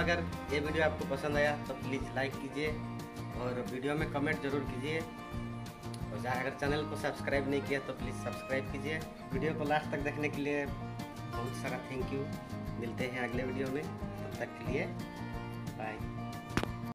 अगर ये वीडियो आपको पसंद आया तो प्लीज़ लाइक कीजिए और वीडियो में कमेंट जरूर कीजिए। और अगर चैनल को सब्सक्राइब नहीं किया तो प्लीज़ सब्सक्राइब कीजिए। वीडियो को लास्ट तक देखने के लिए बहुत सारा थैंक यू। मिलते हैं अगले वीडियो में, तब तक के लिए बाय।